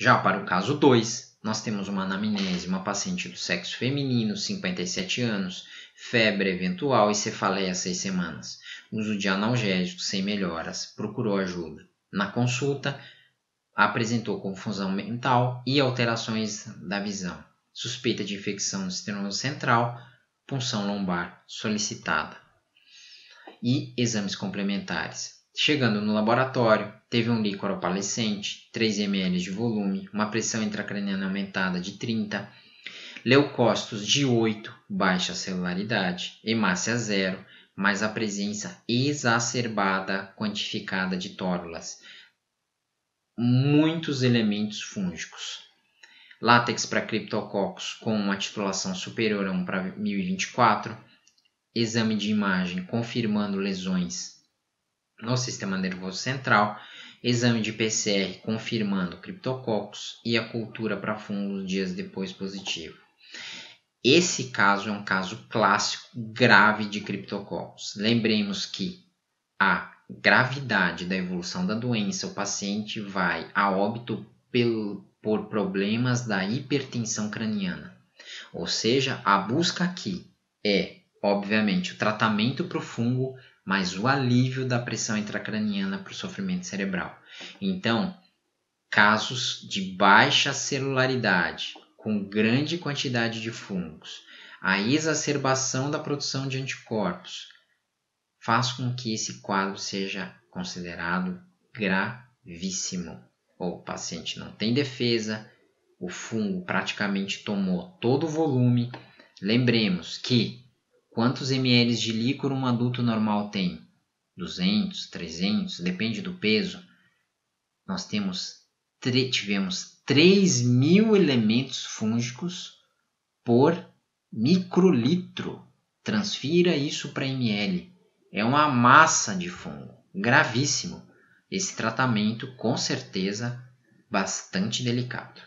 Já para o caso 2, nós temos uma anamnese, uma paciente do sexo feminino, 57 anos, febre eventual e cefaleia 6 semanas. Uso de analgésico sem melhoras, procurou ajuda. Na consulta, apresentou confusão mental e alterações da visão. Suspeita de infecção no sistema nervoso central, punção lombar solicitada. E exames complementares. Chegando no laboratório, teve um líquor opalescente, 3 ml de volume, uma pressão intracraniana aumentada de 30, leucócitos de 8, baixa celularidade, hemácia 0, mas a presença exacerbada quantificada de tórulas. Muitos elementos fúngicos. Látex para criptococos com uma titulação superior a 1/1024. Exame de imagem confirmando lesões no sistema nervoso central, exame de PCR confirmando criptococos e a cultura para fungos dias depois positivo. Esse caso é um caso clássico grave de criptococos. Lembremos que a gravidade da evolução da doença, o paciente vai a óbito por problemas da hipertensão craniana. Ou seja, a busca aqui é, obviamente, o tratamento para o fungo, mas o alívio da pressão intracraniana para o sofrimento cerebral. Então, casos de baixa celularidade, com grande quantidade de fungos, a exacerbação da produção de anticorpos, faz com que esse quadro seja considerado gravíssimo. O paciente não tem defesa, o fungo praticamente tomou todo o volume. Lembremos que quantos ml de líquor um adulto normal tem? 200, 300, depende do peso. Nós tivemos 3.000 elementos fúngicos por microlitro. Transfira isso para ml. É uma massa de fungo. Gravíssimo. Esse tratamento, com certeza, bastante delicado.